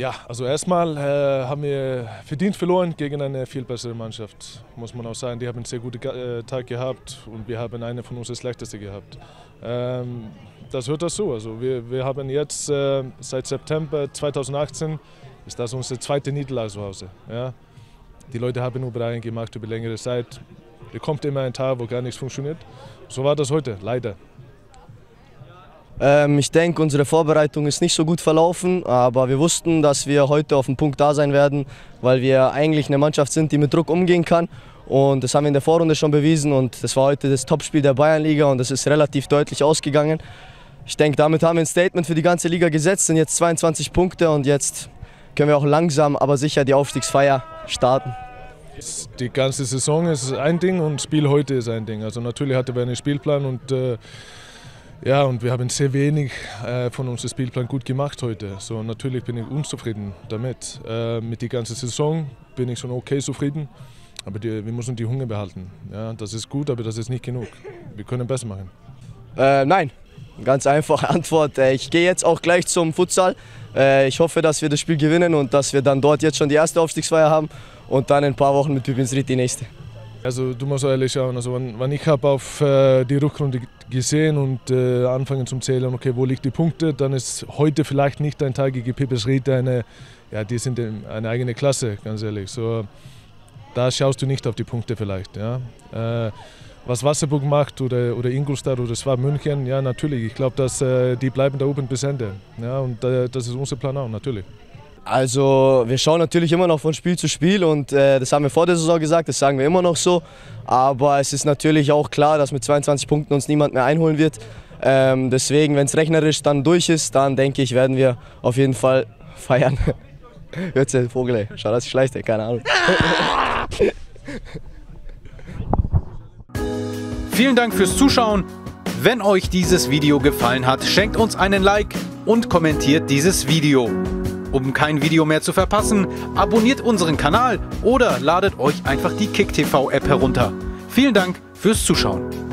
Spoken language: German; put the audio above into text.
Ja, also erstmal haben wir verdient verloren gegen eine viel bessere Mannschaft, muss man auch sagen. Die haben einen sehr guten Tag gehabt und wir haben einen von uns das schlechteste gehabt. Das hört dazu. Also wir haben jetzt seit September 2018 ist das unsere zweite Niederlage zu Hause. Ja? Die Leute haben nur Bereiche gemacht über längere Zeit. Da kommt immer ein Tag, wo gar nichts funktioniert. So war das heute, leider. Ich denke, unsere Vorbereitung ist nicht so gut verlaufen, aber wir wussten, dass wir heute auf den Punkt da sein werden, weil wir eigentlich eine Mannschaft sind, die mit Druck umgehen kann. Und das haben wir in der Vorrunde schon bewiesen und das war heute das Topspiel der Bayernliga und das ist relativ deutlich ausgegangen. Ich denke, damit haben wir ein Statement für die ganze Liga gesetzt, sind jetzt 22 Punkte und jetzt können wir auch langsam, aber sicher die Aufstiegsfeier starten. Die ganze Saison ist ein Ding und Spiel heute ist ein Ding. Also natürlich hatten wir einen Spielplan und ja, und wir haben sehr wenig von unserem Spielplan gut gemacht heute. So, natürlich bin ich unzufrieden damit. Mit der ganzen Saison bin ich schon okay zufrieden, aber wir müssen die Hunger behalten. Ja, das ist gut, aber das ist nicht genug. Wir können besser machen. Nein, ganz einfache Antwort. Ich gehe jetzt auch gleich zum Futsal. Ich hoffe, dass wir das Spiel gewinnen und dass wir dann dort jetzt schon die erste Aufstiegsfeier haben und dann in ein paar Wochen mit Pipinsried die nächste. Also du musst ehrlich schauen, also wenn ich habe auf die Rückrunde gesehen und anfangen zum Zählen, okay, wo liegen die Punkte, dann ist heute vielleicht nicht ein Tag gegen Pipinsried, ja, die sind eine eigene Klasse, ganz ehrlich. So, da schaust du nicht auf die Punkte vielleicht. Ja. Was Wasserburg macht oder Ingolstadt oder Schwab München, ja natürlich, ich glaube, dass die bleiben da oben bis Ende. Ja, und das ist unser Plan auch, natürlich. Also wir schauen natürlich immer noch von Spiel zu Spiel und das haben wir vor der Saison gesagt, das sagen wir immer noch so. Aber es ist natürlich auch klar, dass mit 22 Punkten uns niemand mehr einholen wird. Deswegen, wenn es rechnerisch dann durch ist, dann denke ich, werden wir auf jeden Fall feiern. Hört sich den Vogel, ey. Schau, dass ich schleicht, ey. Keine Ahnung. Vielen Dank fürs Zuschauen. Wenn euch dieses Video gefallen hat, schenkt uns einen Like und kommentiert dieses Video. Um kein Video mehr zu verpassen, abonniert unseren Kanal oder ladet euch einfach die KickTV-App herunter. Vielen Dank fürs Zuschauen.